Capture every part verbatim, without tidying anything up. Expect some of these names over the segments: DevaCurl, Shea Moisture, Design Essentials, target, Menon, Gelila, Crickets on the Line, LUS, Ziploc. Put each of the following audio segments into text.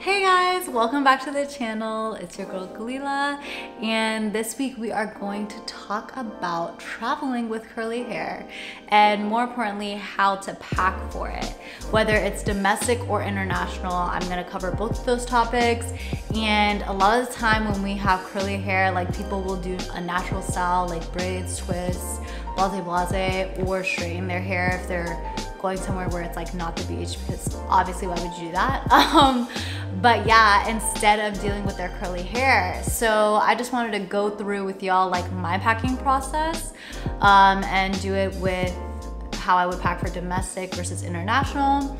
Hey guys, welcome back to the channel. It's your girl Gelila, and this week we are going to talk about traveling with curly hair, and more importantly, how to pack for it. Whether it's domestic or international, I'm gonna cover both of those topics. And a lot of the time when we have curly hair, like people will do a natural style, like braids, twists, blase blase, or straighten their hair if they're going somewhere where it's like not the beach, because obviously why would you do that? Um, but yeah, instead of dealing with their curly hair. So I just wanted to go through with y'all like my packing process um, and do it with how I would pack for domestic versus international.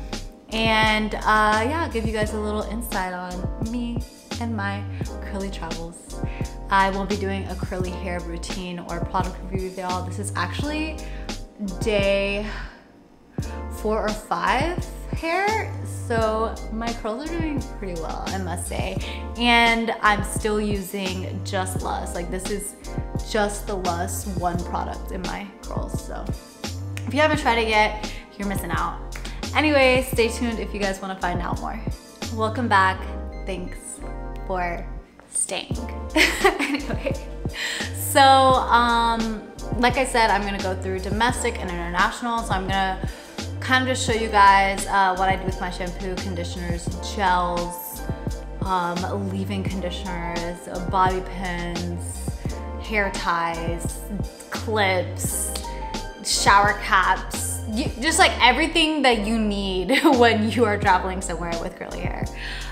And uh, yeah, give you guys a little insight on me and my curly travels. I won't be doing a curly hair routine or product review with y'all. This is actually day four or five hair, so my curls are doing pretty well, I must say. And I'm still using just L U S. Like, this is just the L U S one product in my curls. So if you haven't tried it yet, you're missing out. Anyway, stay tuned if you guys want to find out more. Welcome back. Thanks for staying. Anyway, so um, like I said, I'm gonna go through domestic and international. So I'm gonna kind of just show you guys uh, what I do with my shampoo, conditioners, gels, um, leave-in conditioners, bobby pins, hair ties, clips, shower caps, you, just like everything that you need when you are traveling somewhere with curly hair.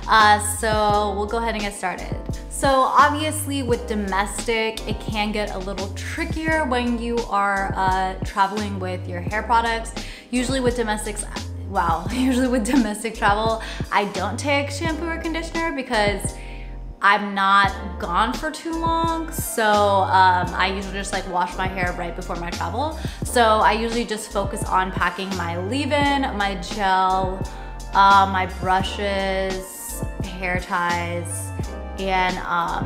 Uh, so we'll go ahead and get started. So obviously with domestic, it can get a little trickier when you are uh, traveling with your hair products. Usually with domestics, wow, usually with domestic travel, I don't take shampoo or conditioner because I'm not gone for too long. So um, I usually just like wash my hair right before my travel. So I usually just focus on packing my leave-in, my gel, uh, my brushes, hair ties, and um,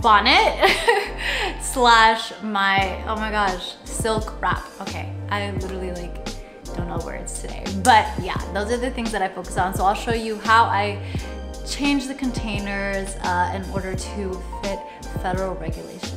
bonnet slash my, oh my gosh, silk wrap. Okay, I literally like don't know words today, but yeah, those are the things that I focus on. So I'll show you how I change the containers uh, in order to fit federal regulation.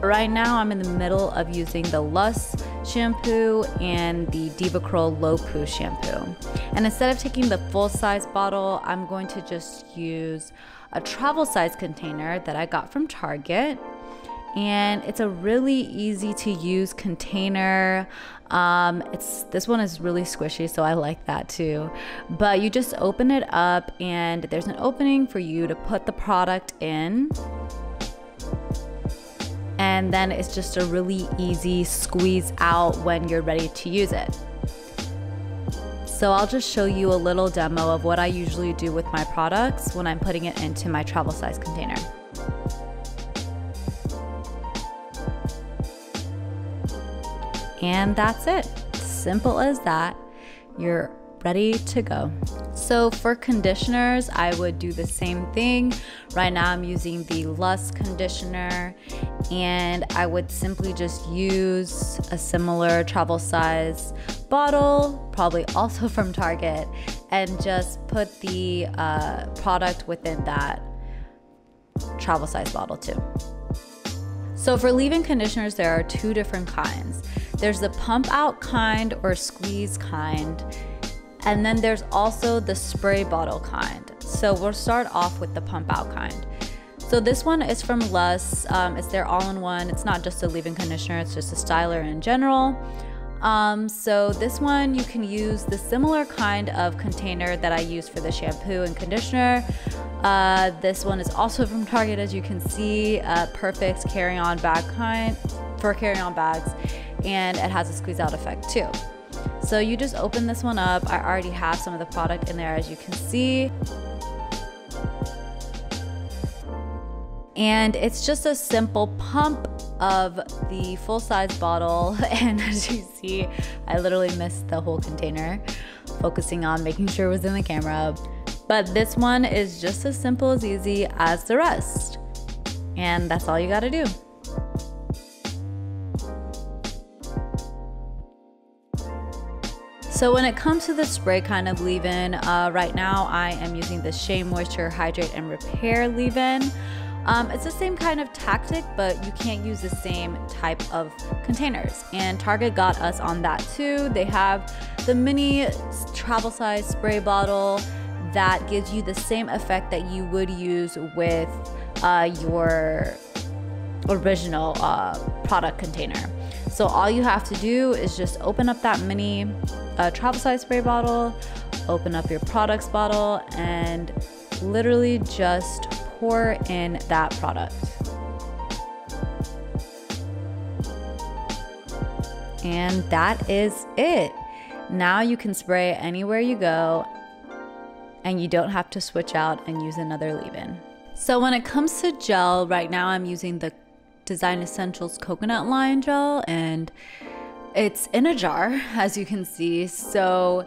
Right now I'm in the middle of using the L U S shampoo and the DevaCurl Low Poo shampoo. And instead of taking the full size bottle, I'm going to just use a travel size container that I got from Target. And it's a really easy to use container. Um, it's this one is really squishy, so I like that too. But you just open it up and there's an opening for you to put the product in. And then it's just a really easy squeeze out when you're ready to use it. So I'll just show you a little demo of what I usually do with my products when I'm putting it into my travel size container. And that's it. Simple as that. You're ready to go. So for conditioners, I would do the same thing. Right now I'm using the L U S conditioner, and I would simply just use a similar travel size bottle, probably also from Target, and just put the uh, product within that travel size bottle too. So for leave-in conditioners, there are two different kinds. There's the pump out kind or squeeze kind, and then there's also the spray bottle kind. So we'll start off with the pump out kind. So this one is from L U S. Um, it's their all-in-one. It's not just a leave-in conditioner, it's just a styler in general. Um, so this one, you can use the similar kind of container that I use for the shampoo and conditioner. Uh, this one is also from Target, as you can see, uh, perfect carry-on bag kind for carry-on bags, and it has a squeeze-out effect too. So you just open this one up. I already have some of the product in there, as you can see. And it's just a simple pump of the full-size bottle. And as you see, I literally missed the whole container, focusing on making sure it was in the camera. But this one is just as simple, as easy as the rest. And that's all you gotta do. So when it comes to the spray kind of leave-in, uh, right now I am using the Shea Moisture Hydrate and Repair leave-in. Um, it's the same kind of tactic, but you can't use the same type of containers. And Target got us on that too. They have the mini travel size spray bottle that gives you the same effect that you would use with uh, your original uh, product container. So all you have to do is just open up that mini uh, travel size spray bottle, open up your products bottle, and literally just pour in that product. And that is it. Now you can spray anywhere you go and you don't have to switch out and use another leave-in. So when it comes to gel, right now I'm using the Design Essentials Coconut Line Gel, and it's in a jar, as you can see. So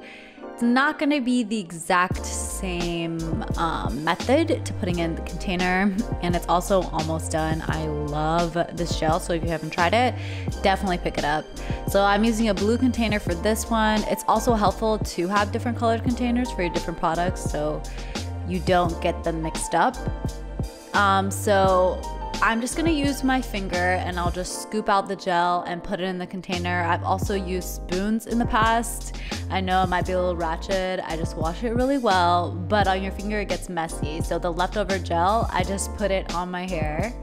it's not gonna be the exact same um, method to putting in the container, and it's also almost done. I love this gel, so if you haven't tried it, definitely pick it up. So I'm using a blue container for this one. It's also helpful to have different colored containers for your different products so you don't get them mixed up. Um, so I'm just gonna use my finger and I'll just scoop out the gel and put it in the container. I've also used spoons in the past. I know it might be a little ratchet, I just wash it really well, but on your finger it gets messy. So the leftover gel, I just put it on my hair.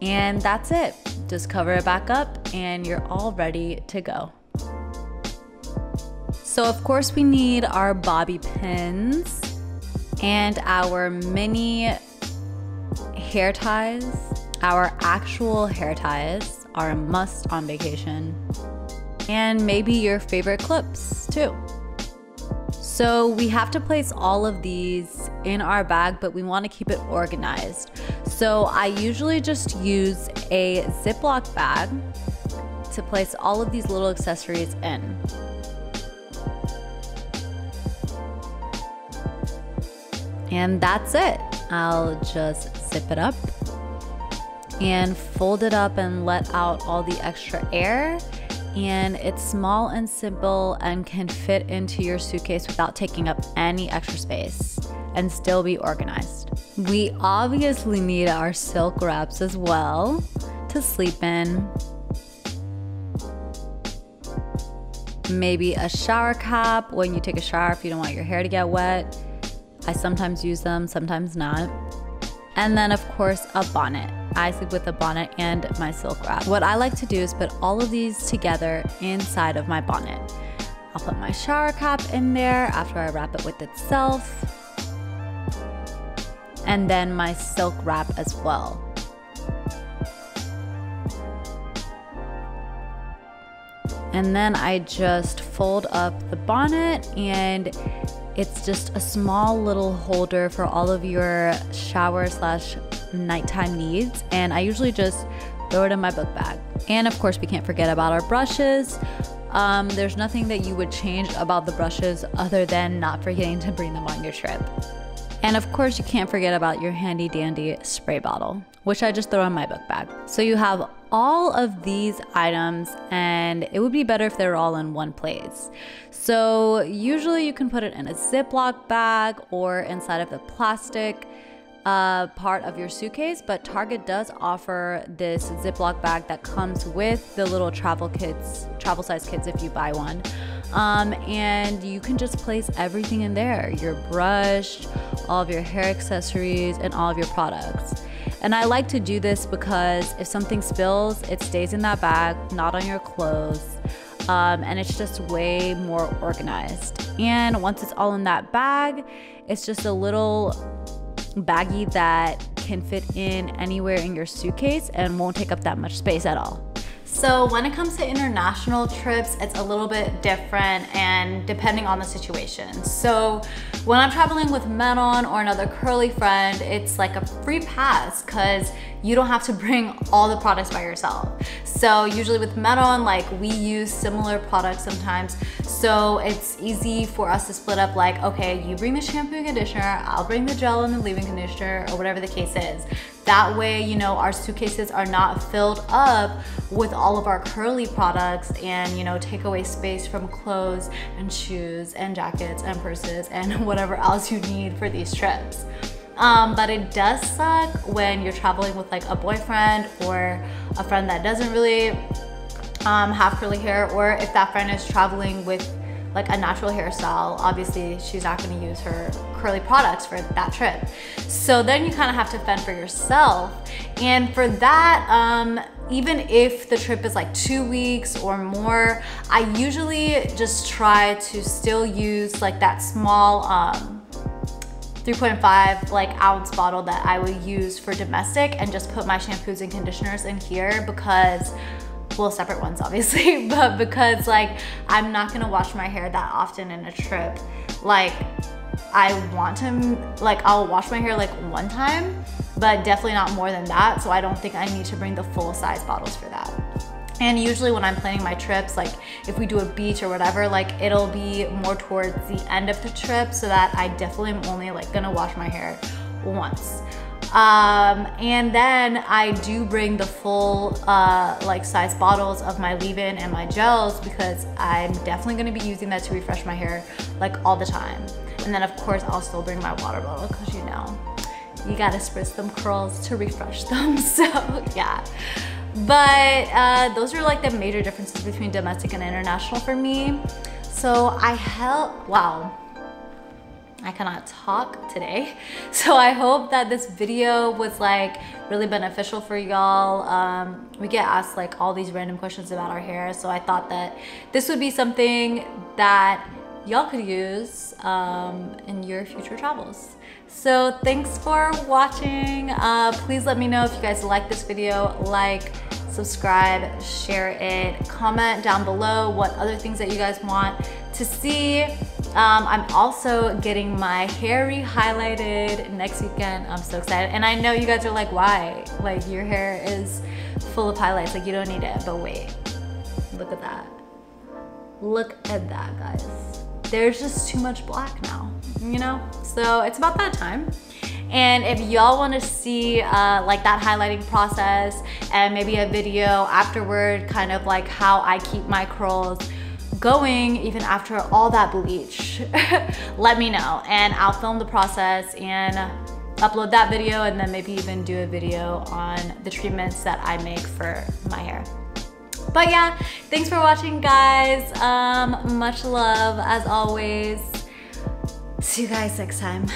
And that's it. Just cover it back up and you're all ready to go. So of course we need our bobby pins and our mini hair ties. Our actual hair ties are a must on vacation, and maybe your favorite clips too. So we have to place all of these in our bag, but we want to keep it organized. So I usually just use a Ziploc bag to place all of these little accessories in. And that's it. I'll just zip it up and fold it up and let out all the extra air, and it's small and simple and can fit into your suitcase without taking up any extra space and still be organized. We obviously need our silk wraps as well to sleep in. Maybe a shower cap when you take a shower if you don't want your hair to get wet. I sometimes use them, sometimes not. And then of course a bonnet. I sleep with a bonnet and my silk wrap. What I like to do is put all of these together inside of my bonnet. I'll put my shower cap in there after I wrap it with itself, and then my silk wrap as well. And then I just fold up the bonnet, and it's just a small little holder for all of your shower slash nighttime needs. And I usually just throw it in my book bag. And of course we can't forget about our brushes. Um, there's nothing that you would change about the brushes other than not forgetting to bring them on your trip. And of course you can't forget about your handy dandy spray bottle, which I just throw in my book bag. So you have all of these items, and it would be better if they're all in one place. So usually you can put it in a Ziploc bag or inside of the plastic Uh, part of your suitcase, but Target does offer this Ziploc bag that comes with the little travel kits, travel size kits if you buy one. Um, and you can just place everything in there, your brush, all of your hair accessories, and all of your products. And I like to do this because if something spills, it stays in that bag, not on your clothes. Um, and it's just way more organized. And once it's all in that bag, it's just a little baggie that can fit in anywhere in your suitcase and won't take up that much space at all. So when it comes to international trips, it's a little bit different and depending on the situation. So when I'm traveling with Menon or another curly friend, it's like a free pass because you don't have to bring all the products by yourself. So usually with Meron, like we use similar products sometimes. So it's easy for us to split up like, okay, you bring the shampoo and conditioner, I'll bring the gel and the leave-in conditioner or whatever the case is. That way, you know, our suitcases are not filled up with all of our curly products and, you know, take away space from clothes and shoes and jackets and purses and whatever else you need for these trips. Um, but it does suck when you're traveling with like a boyfriend or a friend that doesn't really um, have curly hair, or if that friend is traveling with like a natural hairstyle, obviously she's not gonna use her curly products for that trip. So then you kind of have to fend for yourself. And for that, um, even if the trip is like two weeks or more, I usually just try to still use like that small um, three point five like ounce bottle that I would use for domestic and just put my shampoos and conditioners in here because, well, separate ones obviously, but because like I'm not gonna wash my hair that often in a trip. Like I want to, like I'll wash my hair like one time, but definitely not more than that. So I don't think I need to bring the full size bottles for that. And usually when I'm planning my trips, like if we do a beach or whatever, like it'll be more towards the end of the trip so that I definitely am only like gonna wash my hair once. Um, and then I do bring the full uh, like size bottles of my leave-in and my gels because I'm definitely gonna be using that to refresh my hair like all the time. And then of course I'll still bring my water bottle because you know, you gotta spritz them curls to refresh them, so yeah. But uh, those are like the major differences between domestic and international for me. So I help, wow. I cannot talk today. So I hope that this video was like really beneficial for y'all. Um, we get asked like all these random questions about our hair. So I thought that this would be something that y'all could use um, in your future travels. So thanks for watching. Uh, please let me know if you guys like this video, like, subscribe, share it, comment down below what other things that you guys want to see. Um, I'm also getting my hair re-highlighted next weekend. I'm so excited. And I know you guys are like, why? Like your hair is full of highlights. Like you don't need it, but wait, look at that. Look at that, guys. There's just too much black now, you know? So it's about that time. And if y'all want to see uh, like that highlighting process and maybe a video afterward, kind of like how I keep my curls going even after all that bleach, let me know and I'll film the process and upload that video and then maybe even do a video on the treatments that I make for my hair. But yeah, thanks for watching guys. Um, much love as always. See you guys next time.